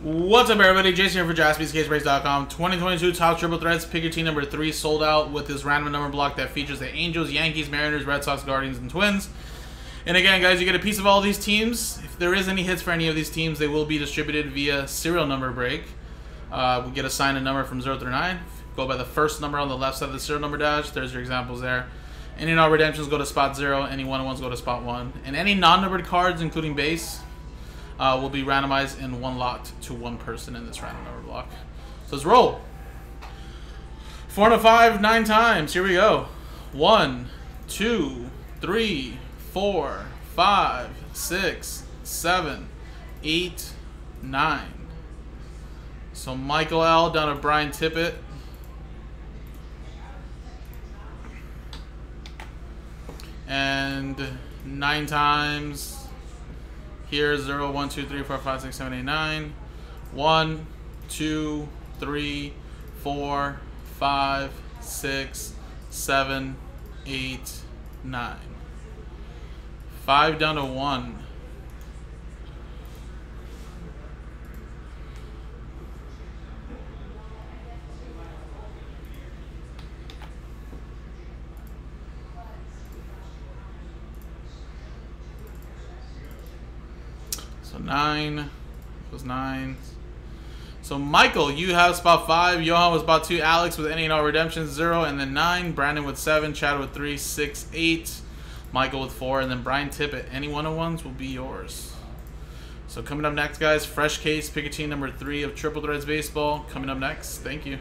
What's up, everybody? Jason here for Jaspi's, CaseBreaks.com. 2022 top triple threats. Pick your team number 3 sold out with this random number block that features the Angels, Yankees, Mariners, Red Sox, Guardians, and Twins. And again, guys, you get a piece of all these teams. If there is any hits for any of these teams, they will be distributed via serial number break. We'll get assigned a number from 0 through 9. Go by the first number on the left side of the serial number dash. There's your examples there. Any and all redemptions go to spot 0. Any one-on-ones go to spot 1. And any non-numbered cards, including base, will be randomized in one lot to one person in this random number block. So let's roll. 4 and a 5, 9 times. Here we go. 1, 2, 3, 4, 5, 6, 7, 8, 9. So Michael L. down to Brian Tippett. And 9 times. Here, 0, 1, 2, 3, 4, 5, 6, 7, 8, 9. 1, 2, 3, 4, 5, 6, 7, 8, 9. 5 down to 1. So 9 was 9. So Michael, you have spot 5. Johan with spot 2. Alex with any and all redemptions, 0, and then 9. Brandon with 7. Chad with 3, 6, 8. Michael with 4, and then Brian Tippett. Any one-on-ones will be yours. So coming up next, guys, fresh case, pick a team number 3 of Triple Threads Baseball. Coming up next. Thank you.